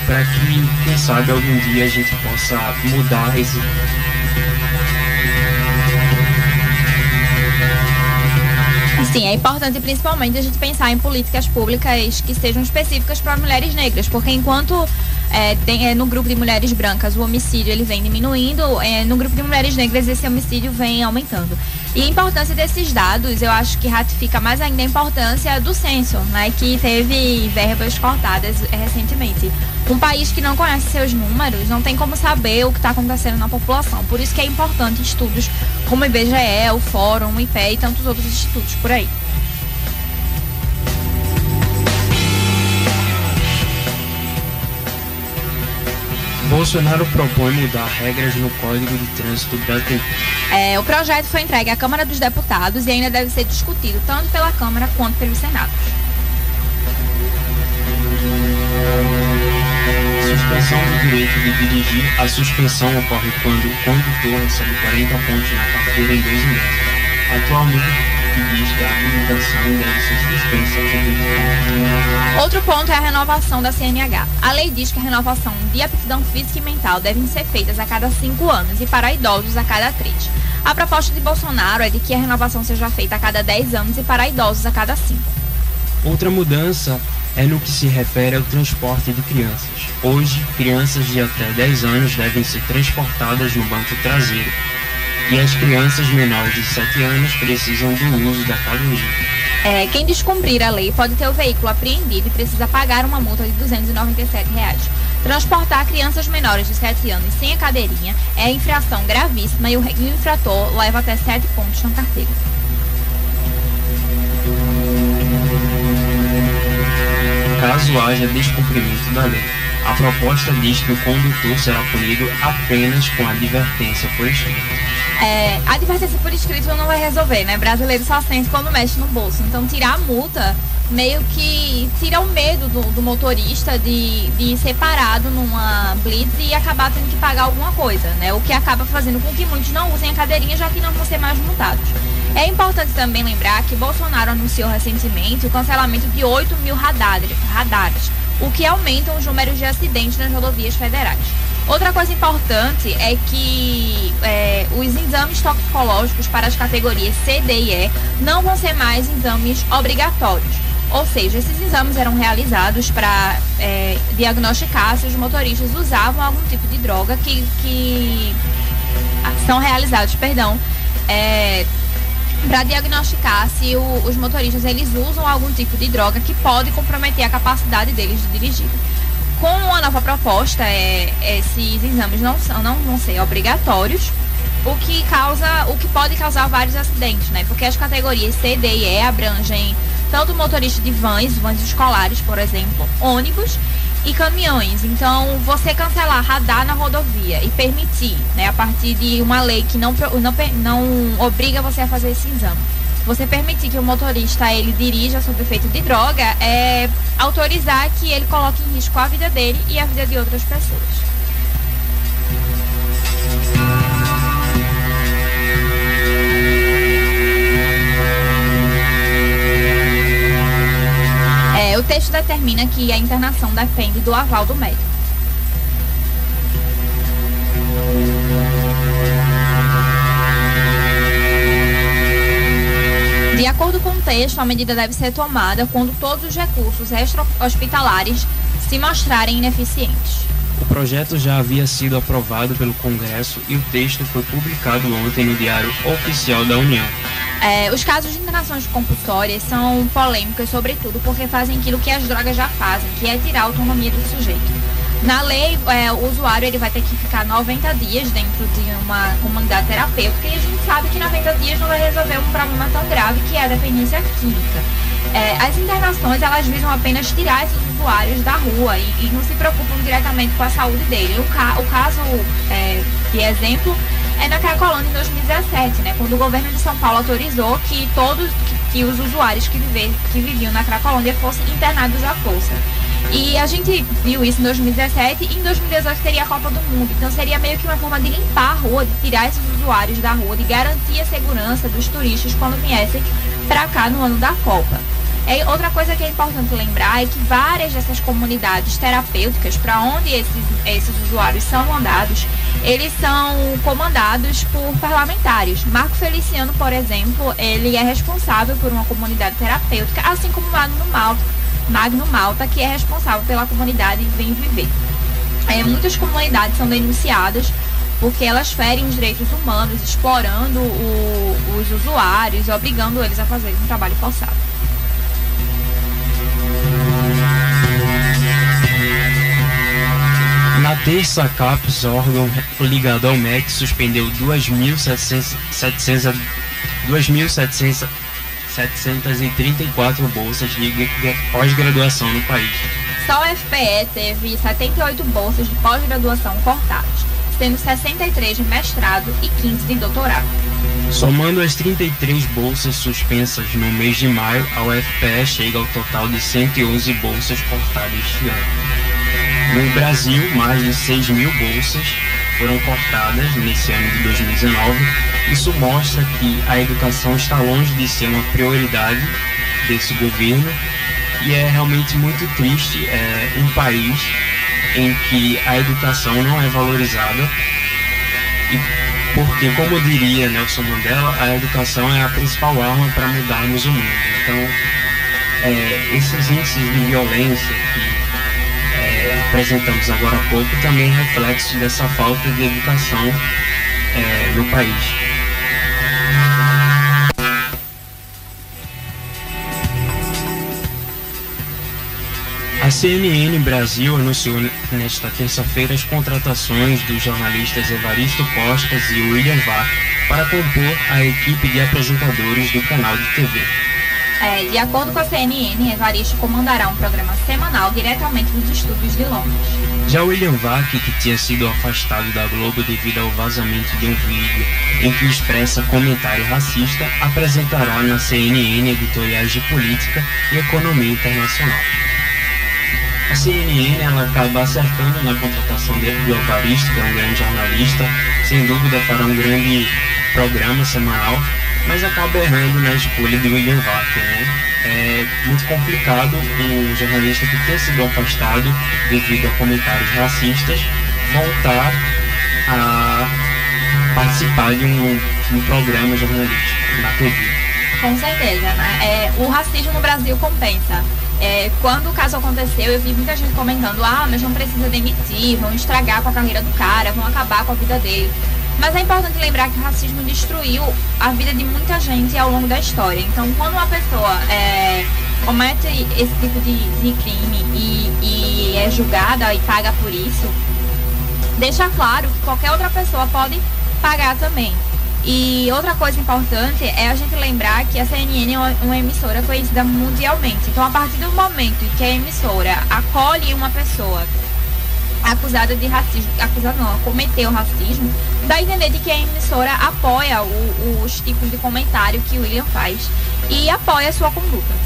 para que, quem sabe, algum dia a gente possa mudar esse... Sim, é importante principalmente a gente pensar em políticas públicas que sejam específicas para mulheres negras, porque enquanto é, tem, é, no grupo de mulheres brancas o homicídio ele vem diminuindo, é, no grupo de mulheres negras esse homicídio vem aumentando. E a importância desses dados, eu acho que ratifica mais ainda a importância do censo, né, que teve verbas cortadas recentemente. Um país que não conhece seus números não tem como saber o que está acontecendo na população. Por isso que é importante estudos como o I B G E, o Fórum, o I P E A e tantos outros institutos por aí. Bolsonaro propõe mudar regras no Código de Trânsito Brasileiro. É, o projeto foi entregue à Câmara dos Deputados e ainda deve ser discutido tanto pela Câmara quanto pelo Senado. Suspensão do direito de dirigir. A suspensão ocorre quando o condutor recebe quarenta pontos na carteira em doze meses. Atualmente, outro ponto é a renovação da C N H. A lei diz que a renovação de aptidão física e mental devem ser feitas a cada cinco anos e para idosos a cada três. A proposta de Bolsonaro é de que a renovação seja feita a cada dez anos e para idosos a cada cinco. Outra mudança é no que se refere ao transporte de crianças. Hoje, crianças de até dez anos devem ser transportadas no banco traseiro. E as crianças menores de sete anos precisam do uso da cadeirinha. É, quem descumprir a lei pode ter o veículo apreendido e precisa pagar uma multa de duzentos e noventa e sete reais. Transportar crianças menores de sete anos sem a cadeirinha é infração gravíssima e o infrator leva até sete pontos na carteira. Caso haja descumprimento da lei, a proposta diz que o condutor será punido apenas com advertência por escrito. É, a advertência por escrito não vai resolver, né? Brasileiro só sente quando mexe no bolso. Então, tirar a multa meio que tira o medo do, do motorista de, de ser parado numa blitz e acabar tendo que pagar alguma coisa, né? O que acaba fazendo com que muitos não usem a cadeirinha, já que não vão ser mais multados. É importante também lembrar que Bolsonaro anunciou recentemente o cancelamento de oito mil radares, o que aumentam os números de acidentes nas rodovias federais. Outra coisa importante é que é, os exames toxicológicos para as categorias C, D e E não vão ser mais exames obrigatórios. Ou seja, esses exames eram realizados para é, diagnosticar se os motoristas usavam algum tipo de droga que, que são realizados, perdão, é, para diagnosticar se o, os motoristas eles usam algum tipo de droga que pode comprometer a capacidade deles de dirigir. Com a nova proposta, é, esses exames não, são, não vão ser obrigatórios, o que, causa, o que pode causar vários acidentes, né? Porque as categorias C, D e E abrangem tanto motorista de vans, vans escolares, por exemplo, ônibus e caminhões. Então, você cancelar radar na rodovia e permitir, né, a partir de uma lei que não, não, não obriga você a fazer esse exame, você permitir que o motorista ele dirija sob efeito de droga é autorizar que ele coloque em risco a vida dele e a vida de outras pessoas. É, o texto determina que a internação depende do aval do médico. De acordo com o texto, a medida deve ser tomada quando todos os recursos extra-hospitalares se mostrarem ineficientes. O projeto já havia sido aprovado pelo Congresso e o texto foi publicado ontem no Diário Oficial da União. É, os casos de internações compulsórias são polêmicos, sobretudo porque fazem aquilo que as drogas já fazem, que é tirar a autonomia do sujeito. Na lei, é, o usuário ele vai ter que ficar noventa dias dentro de uma comunidade terapêutica e a gente sabe que noventa dias não vai resolver um problema tão grave que é a dependência química. É, as internações elas visam apenas tirar esses usuários da rua e, e não se preocupam diretamente com a saúde dele. O, ca, o caso é, de exemplo é na Cracolândia em dois mil e dezessete, né, quando o governo de São Paulo autorizou que todos que, que os usuários que, viver, que viviam na Cracolândia fossem internados à força. E a gente viu isso em dois mil e dezessete e em dois mil e dezoito teria a Copa do Mundo. Então seria meio que uma forma de limpar a rua, de tirar esses usuários da rua, de garantir a segurança dos turistas quando viessem para cá no ano da Copa. É, outra coisa que é importante lembrar é que várias dessas comunidades terapêuticas para onde esses, esses usuários são mandados, eles são comandados por parlamentares. Marco Feliciano, por exemplo, ele é responsável por uma comunidade terapêutica, assim como Magno Malta, Magno Malta que é responsável pela comunidade Vem Viver. É, muitas comunidades são denunciadas porque elas ferem os direitos humanos, explorando o, os usuários, obrigando eles a fazerem um trabalho forçado. Na terça, a CAPES, órgão ligado ao M E C, suspendeu duas mil setecentos e trinta e quatro bolsas de pós-graduação no país. Só a U F P E teve setenta e oito bolsas de pós-graduação cortadas, sendo sessenta e três de mestrado e quinze de doutorado. Somando as trinta e três bolsas suspensas no mês de maio, a U F P E chega ao total de cento e onze bolsas cortadas este ano. No Brasil, mais de seis mil bolsas foram cortadas nesse ano de dois mil e dezenove. Isso mostra que a educação está longe de ser uma prioridade desse governo e é realmente muito triste é, um país em que a educação não é valorizada, e porque, como diria Nelson Mandela, a educação é a principal arma para mudarmos o mundo. Então, é, esses índices de violência que apresentamos agora há pouco também reflexo dessa falta de educação é, no país. A C N N Brasil anunciou nesta terça-feira as contratações dos jornalistas Evaristo Costa e William Var para compor a equipe de apresentadores do canal de T V. É, de acordo com a C N N, Evaristo comandará um programa semanal diretamente dos estúdios de Londres. Já William Vac, que tinha sido afastado da Globo devido ao vazamento de um vídeo em que expressa comentário racista, apresentará na C N N editoriais de política e economia internacional. A C N N ela acaba acertando na contratação de Evaristo, que é um grande jornalista, sem dúvida fará um grande programa semanal, mas acaba errando na escolha de William Vac, né? É muito complicado um jornalista que tenha sido afastado devido a comentários racistas voltar a participar de um, um programa jornalístico na T V. Com certeza, né? É, o racismo no Brasil compensa. É, quando o caso aconteceu, eu vi muita gente comentando: ah, mas não precisa demitir, vão estragar com a carreira do cara, vão acabar com a vida dele. Mas é importante lembrar que o racismo destruiu a vida de muita gente ao longo da história. Então, quando uma pessoa é, comete esse tipo de, de crime e, e é julgada e paga por isso, deixa claro que qualquer outra pessoa pode pagar também. E outra coisa importante é a gente lembrar que a C N N é uma, uma emissora conhecida mundialmente. Então, a partir do momento em que a emissora acolhe uma pessoa acusada de racismo, acusada não, cometeu racismo, dá a entender de que a emissora apoia o, o, os tipos de comentário que o William faz e apoia a sua conduta.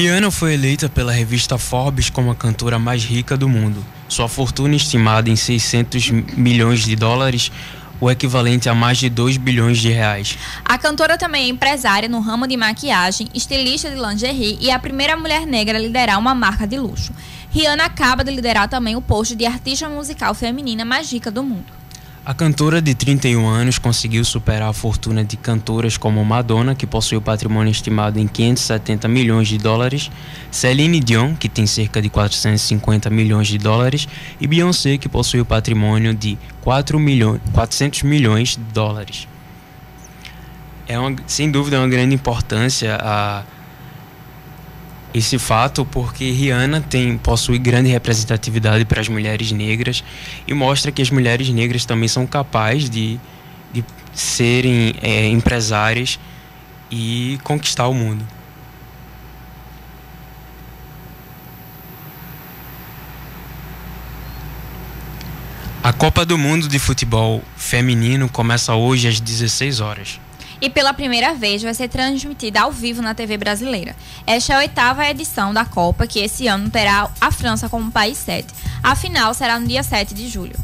Rihanna foi eleita pela revista Forbes como a cantora mais rica do mundo. Sua fortuna, estimada em seiscentos milhões de dólares, o equivalente a mais de dois bilhões de reais. A cantora também é empresária no ramo de maquiagem, estilista de lingerie e a primeira mulher negra a liderar uma marca de luxo. Rihanna acaba de liderar também o posto de artista musical feminina mais rica do mundo. A cantora de trinta e um anos conseguiu superar a fortuna de cantoras como Madonna, que possui o patrimônio estimado em quinhentos e setenta milhões de dólares, Celine Dion, que tem cerca de quatrocentos e cinquenta milhões de dólares, e Beyoncé, que possui o patrimônio de quatrocentos milhões de dólares. É uma, sem dúvida, é uma grande importância a esse fato, porque Rihanna tem, possui grande representatividade para as mulheres negras e mostra que as mulheres negras também são capazes de, de serem é, empresárias e conquistar o mundo. A Copa do Mundo de Futebol Feminino começa hoje às dezesseis horas. E pela primeira vez vai ser transmitida ao vivo na T V brasileira. Esta é a oitava edição da Copa, que esse ano terá a França como país sede. A final será no dia sete de julho.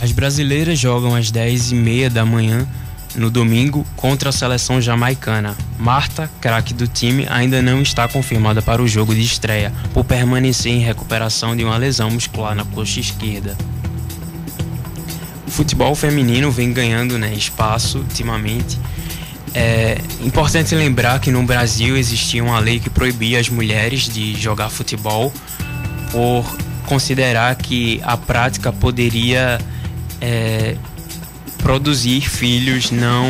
As brasileiras jogam às dez e meia da manhã, no domingo, contra a seleção jamaicana. Marta, craque do time, ainda não está confirmada para o jogo de estreia, por permanecer em recuperação de uma lesão muscular na coxa esquerda. O futebol feminino vem ganhando, né, espaço ultimamente. É importante lembrar que no Brasil existia uma lei que proibia as mulheres de jogar futebol por considerar que a prática poderia é, produzir filhos não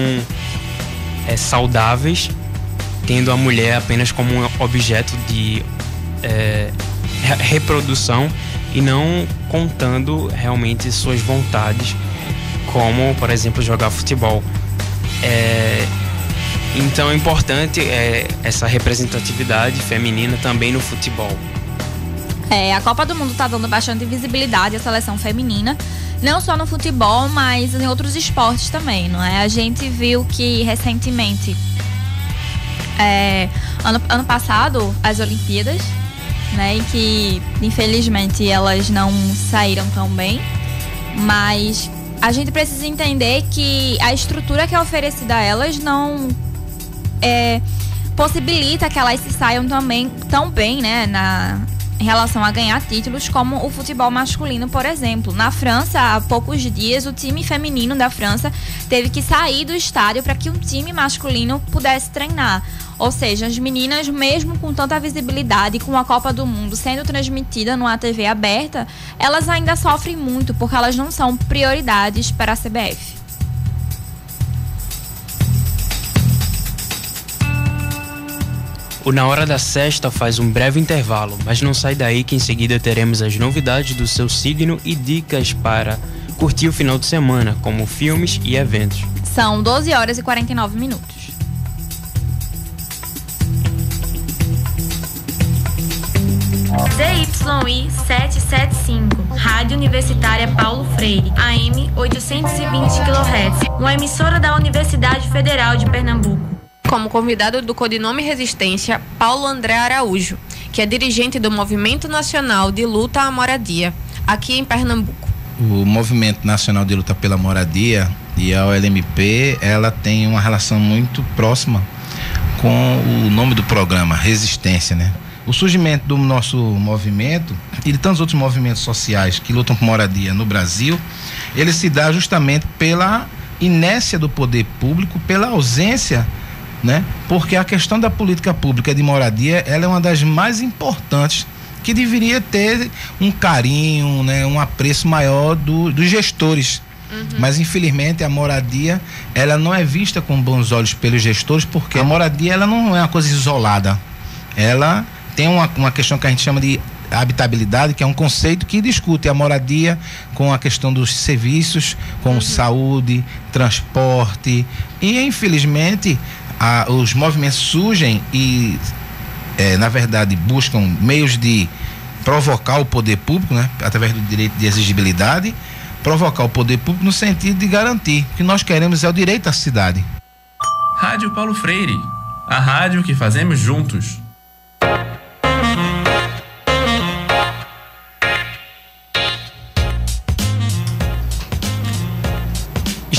é, saudáveis, tendo a mulher apenas como um objeto de é, reprodução e não contando realmente suas vontades, como, por exemplo, jogar futebol. É... Então é importante é, essa representatividade feminina também no futebol. É, a Copa do Mundo está dando bastante visibilidade à seleção feminina, não só no futebol, mas em outros esportes também, não é? A gente viu que recentemente, é, ano, ano passado, as Olimpíadas, né, e que infelizmente elas não saíram tão bem, mas a gente precisa entender que a estrutura que é oferecida a elas não é, possibilita que elas se saiam também tão bem, né, na, em relação a ganhar títulos, como o futebol masculino, por exemplo. Na França, há poucos dias, o time feminino da França teve que sair do estádio para que um time masculino pudesse treinar. Ou seja, as meninas, mesmo com tanta visibilidade, com a Copa do Mundo sendo transmitida numa T V aberta, elas ainda sofrem muito, porque elas não são prioridades para a C B F. O Na Hora da Sexta faz um breve intervalo, mas não sai daí que em seguida teremos as novidades do seu signo e dicas para curtir o final de semana, como filmes e eventos. São doze horas e quarenta e nove minutos. Z Y I setecentos e setenta e cinco, Rádio Universitária Paulo Freire, A M oitocentos e vinte quilohertz, uma emissora da Universidade Federal de Pernambuco. Como convidado do codinome Resistência, Paulo André Araújo, que é dirigente do Movimento Nacional de Luta à Moradia, aqui em Pernambuco. O Movimento Nacional de Luta pela Moradia e a O L M P, ela tem uma relação muito próxima com o nome do programa, Resistência, né? O surgimento do nosso movimento e de tantos outros movimentos sociais que lutam por moradia no Brasil, ele se dá justamente pela inércia do poder público, pela ausência, né? Porque a questão da política pública de moradia, ela é uma das mais importantes, que deveria ter um carinho, né? Um apreço maior do, dos gestores. Uhum. Mas infelizmente a moradia, ela não é vista com bons olhos pelos gestores, porque a moradia, ela não é uma coisa isolada, ela tem uma, uma questão que a gente chama de habitabilidade, que é um conceito que discute a moradia com a questão dos serviços, com, uhum, saúde, transporte. E infelizmente a, os movimentos surgem e é, na verdade buscam meios de provocar o poder público, né, através do direito de exigibilidade, provocar o poder público no sentido de garantir que nós queremos é o direito à cidade. Rádio Paulo Freire, a rádio que fazemos juntos.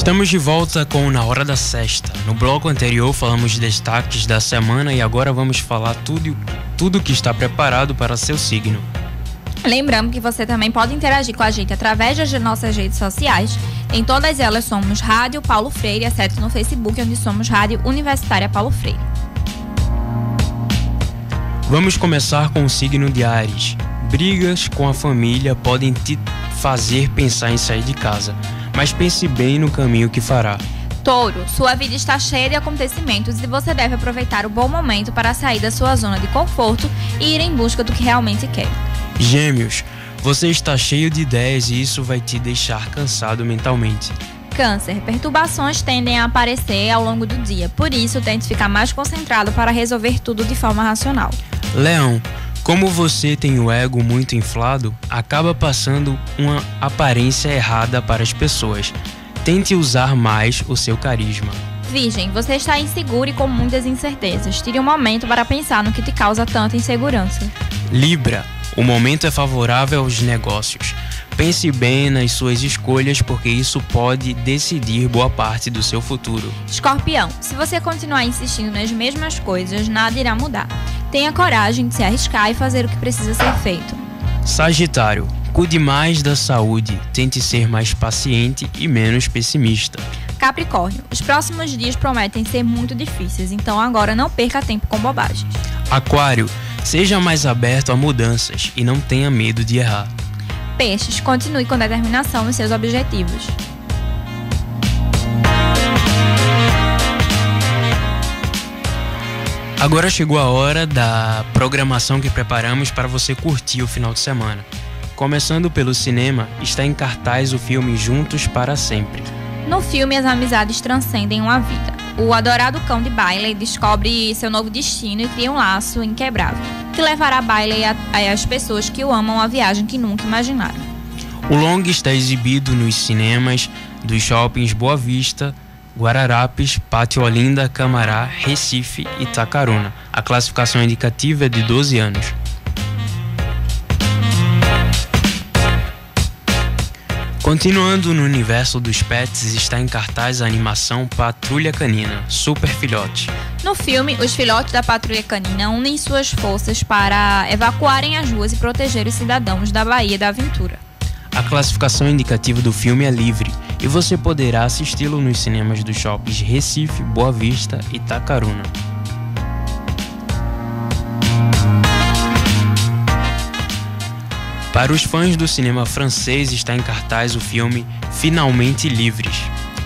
Estamos de volta com Na Hora da Sexta. No bloco anterior falamos de destaques da semana e agora vamos falar tudo tudo que está preparado para seu signo. Lembrando que você também pode interagir com a gente através das nossas redes sociais. Em todas elas somos Rádio Paulo Freire, exceto no Facebook, onde somos Rádio Universitária Paulo Freire. Vamos começar com o signo de Áries. Brigas com a família podem te fazer pensar em sair de casa, mas pense bem no caminho que fará. Touro, sua vida está cheia de acontecimentos e você deve aproveitar o bom momento para sair da sua zona de conforto e ir em busca do que realmente quer. Gêmeos, você está cheio de ideias e isso vai te deixar cansado mentalmente. Câncer, perturbações tendem a aparecer ao longo do dia, por isso tente ficar mais concentrado para resolver tudo de forma racional. Leão, como você tem o ego muito inflado, acaba passando uma aparência errada para as pessoas. Tente usar mais o seu carisma. Virgem, você está inseguro e com muitas incertezas. Tire um momento para pensar no que te causa tanta insegurança. Libra, o momento é favorável aos negócios. Pense bem nas suas escolhas, porque isso pode decidir boa parte do seu futuro. Escorpião, se você continuar insistindo nas mesmas coisas, nada irá mudar. Tenha coragem de se arriscar e fazer o que precisa ser feito. Sagitário, cuide mais da saúde, tente ser mais paciente e menos pessimista. Capricórnio, os próximos dias prometem ser muito difíceis, então agora não perca tempo com bobagens. Aquário, seja mais aberto a mudanças e não tenha medo de errar. Peixes, continue com determinação nos seus objetivos. Agora chegou a hora da programação que preparamos para você curtir o final de semana. Começando pelo cinema, está em cartaz o filme Juntos para Sempre. No filme, as amizades transcendem uma vida. O adorado cão de Bailey descobre seu novo destino e cria um laço inquebrável, que levará Bailey a, a, as pessoas que o amam a viagem que nunca imaginaram. O longa está exibido nos cinemas dos shoppings Boa Vista, Guararapes, Pátio Olinda, Camará, Recife e Itacaruna. A classificação indicativa é de doze anos. Continuando no universo dos pets, está em cartaz a animação Patrulha Canina, Super Filhote. No filme, os filhotes da Patrulha Canina unem suas forças para evacuarem as ruas e proteger os cidadãos da Bahia da Aventura. A classificação indicativa do filme é livre e você poderá assisti-lo nos cinemas dos shoppings Recife, Boa Vista e Itacaruna. Para os fãs do cinema francês, está em cartaz o filme Finalmente Livres.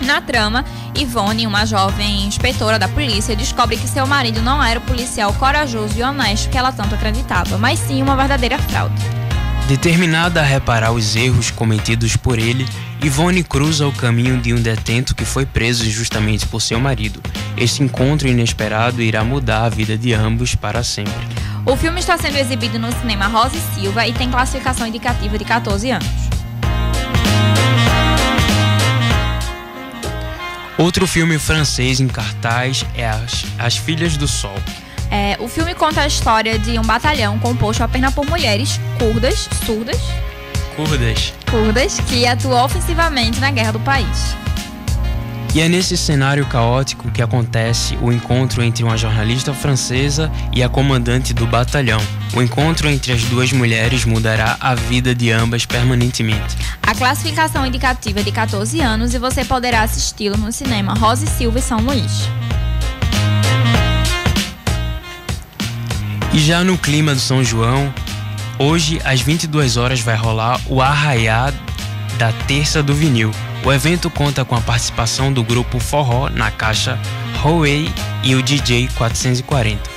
Na trama, Yvonne, uma jovem inspetora da polícia, descobre que seu marido não era o policial corajoso e honesto que ela tanto acreditava, mas sim uma verdadeira fraude. Determinada a reparar os erros cometidos por ele, Yvonne cruza o caminho de um detento que foi preso justamente por seu marido. Este encontro inesperado irá mudar a vida de ambos para sempre. O filme está sendo exibido no cinema Rosa e Silva e tem classificação indicativa de quatorze anos. Outro filme francês em cartaz é As, As Filhas do Sol. É, o filme conta a história de um batalhão composto apenas por mulheres curdas, surdas, curdas, curdas que atuou ofensivamente na guerra do país. E é nesse cenário caótico que acontece o encontro entre uma jornalista francesa e a comandante do batalhão. O encontro entre as duas mulheres mudará a vida de ambas permanentemente. A classificação indicativa é de quatorze anos e você poderá assisti-lo no cinema Rosa e Silva e São Luís. E já no clima do São João, hoje às vinte e duas horas vai rolar o Arraial da Terça do Vinil. O evento conta com a participação do grupo Forró na Caixa, Huawei e o D J quatrocentos e quarenta.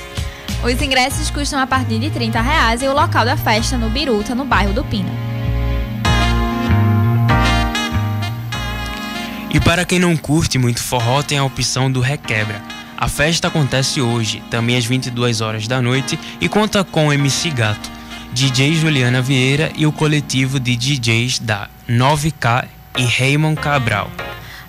Os ingressos custam a partir de trinta reais e o local da festa no Biruta, no bairro do Pina. E para quem não curte muito forró, tem a opção do Requebra. A festa acontece hoje, também às vinte e duas horas da noite, e conta com o M C Gato, D J Juliana Vieira e o coletivo de D Js da nove K e Raymond Cabral.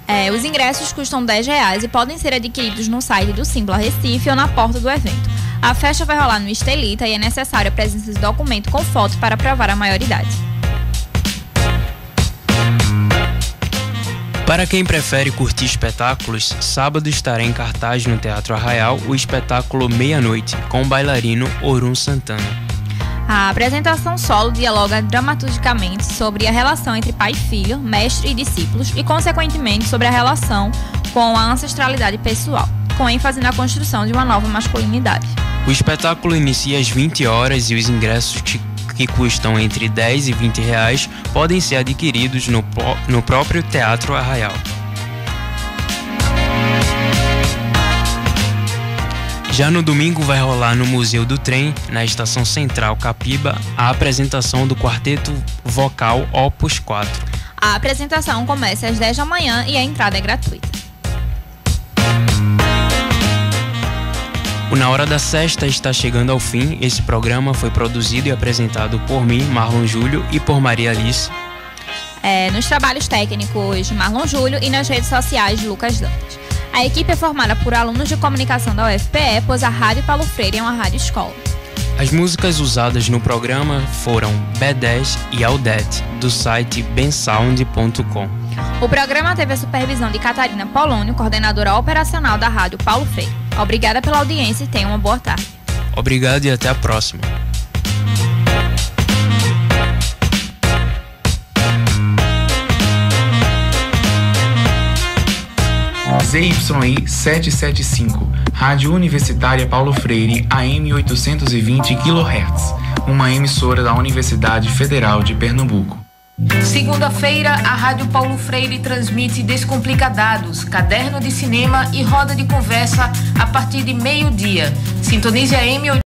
É, os ingressos custam dez reais e podem ser adquiridos no site do Simpla Recife ou na porta do evento. A festa vai rolar no Estelita e é necessário a presença de documento com foto para provar a maioridade. Para quem prefere curtir espetáculos, sábado estará em cartaz no Teatro Arraial o espetáculo Meia-Noite, com o bailarino Orun Santana. A apresentação solo dialoga dramaturgicamente sobre a relação entre pai e filho, mestre e discípulos e, consequentemente, sobre a relação com a ancestralidade pessoal, com ênfase na construção de uma nova masculinidade. O espetáculo inicia às vinte horas e os ingressos que, que custam entre dez e vinte reais podem ser adquiridos no, no próprio Teatro Arraial. Já no domingo vai rolar no Museu do Trem, na Estação Central Capiba, a apresentação do Quarteto Vocal Opus quatro. A apresentação começa às dez da manhã e a entrada é gratuita. O Na Hora da Sexta está chegando ao fim. Esse programa foi produzido e apresentado por mim, Marlon Júlio, e por Maria Alice. É, nos trabalhos técnicos, Marlon Júlio, e nas redes sociais, Lucas Dantas. A equipe é formada por alunos de comunicação da U F P E, pois a Rádio Paulo Freire é uma rádio escola. As músicas usadas no programa foram B dez e Audete, do site bensound ponto com. O programa teve a supervisão de Catarina Polônio, coordenadora operacional da Rádio Paulo Freire. Obrigada pela audiência e tenha uma boa tarde. Obrigado e até a próxima. Z Y I setecentos e setenta e cinco, Rádio Universitária Paulo Freire, A M oitocentos e vinte quilohertz, uma emissora da Universidade Federal de Pernambuco. Segunda-feira, a Rádio Paulo Freire transmite Descomplicadados, Caderno de Cinema e Roda de Conversa a partir de meio-dia. Sintonize a M oitocentos e vinte.